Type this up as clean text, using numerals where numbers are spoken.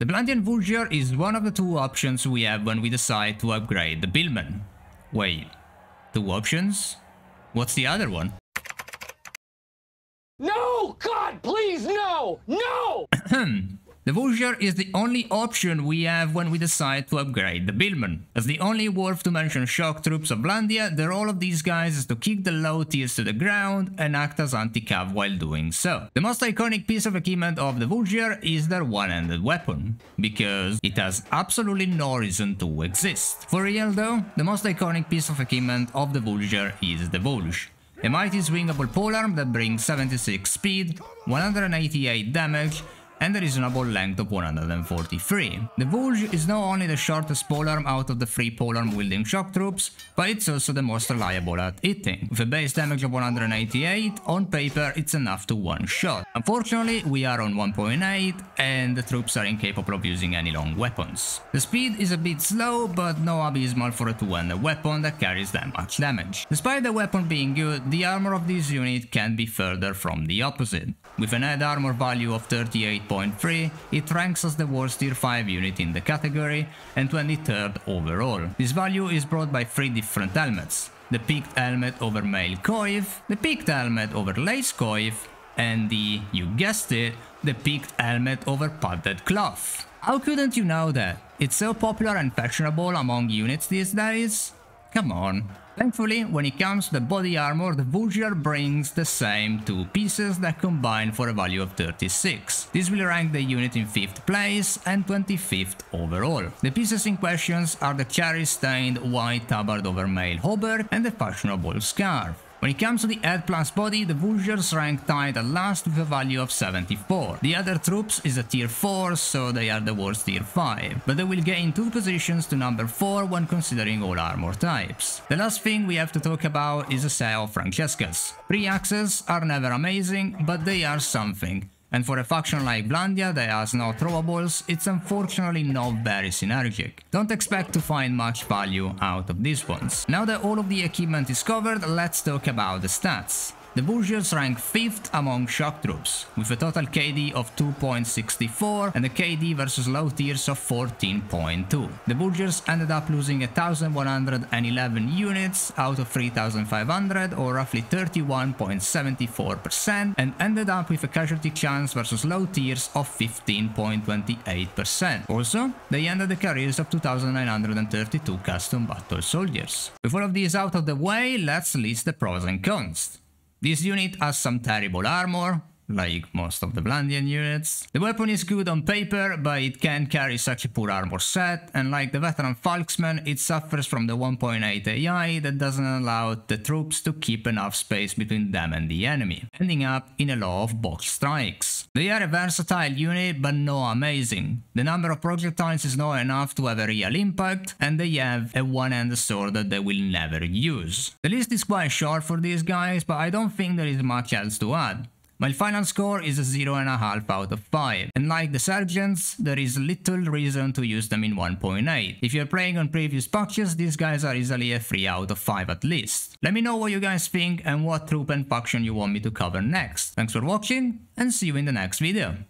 The Vlandian Voulgier is one of the two options we have when we decide to upgrade the Billman. Wait, two options? What's the other one? No! God, please, no! No! The Voulgier is the only option we have when we decide to upgrade the Billman. As the only worth to mention shock troops of Vlandia, the role of these guys is to kick the low tiers to the ground and act as anti-cav while doing so. The most iconic piece of equipment of the Voulgier is their one-handed weapon, because it has absolutely no reason to exist. For real though, the most iconic piece of equipment of the Voulgier is the Vulge. A mighty swingable polearm that brings 76 speed, 188 damage, and a reasonable length of 143. The Vulge is not only the shortest polearm out of the three polearm wielding shock troops, but it's also the most reliable at hitting. With a base damage of 188, on paper it's enough to one-shot. Unfortunately, we are on 1.8 and the troops are incapable of using any long weapons. The speed is a bit slow, but no abysmal for a two-handed weapon that carries that much damage. Despite the weapon being good, the armor of this unit can be further from the opposite. With an head armor value of 38.3, it ranks as the worst tier 5 unit in the category and 23rd overall. This value is brought by three different helmets: the peaked helmet over mail coif, the peaked helmet over lace coif, and the, you guessed it, the peaked helmet over padded cloth. How couldn't you know that? It's so popular and fashionable among units these days. Come on. Thankfully, when it comes to the body armor, the Voulgier brings the same two pieces that combine for a value of 36. This will rank the unit in 5th place and 25th overall. The pieces in question are the cherry-stained white tabard over mail hauberk and the fashionable scarf. When it comes to the head plus body, the Voulgiers rank tied at last with a value of 74. The other troops is a tier 4, so they are the worst tier 5, but they will gain 2 positions to number 4 when considering all armor types. The last thing we have to talk about is a set of Francescas. 3 axes are never amazing, but they are something. And for a faction like Vlandia that has no throwables, it's unfortunately not very synergic. Don't expect to find much value out of these ones. Now that all of the equipment is covered, let's talk about the stats. The Voulgiers rank 5th among shock troops, with a total KD of 2.64 and a KD versus low tiers of 14.2. The Voulgiers ended up losing 1,111 units out of 3,500, or roughly 31.74%, and ended up with a casualty chance versus low tiers of 15.28%. Also, they ended the careers of 2,932 custom battle soldiers. With all of these out of the way, let's list the pros and cons. This unit has some terrible armor, like most of the Vlandian units. The weapon is good on paper, but it can carry such a poor armor set, and like the veteran Falksman, it suffers from the 1.8 AI that doesn't allow the troops to keep enough space between them and the enemy, ending up in a lot of box strikes. They are a versatile unit, but not amazing. The number of projectiles is not enough to have a real impact, and they have a one-handed sword that they will never use. The list is quite short for these guys, but I don't think there is much else to add. My final score is a 0.5 out of 5, and like the sergeants, there is little reason to use them in 1.8. If you're playing on previous patches, these guys are easily a 3 out of 5 at least. Let me know what you guys think and what troop and faction you want me to cover next. Thanks for watching, and see you in the next video.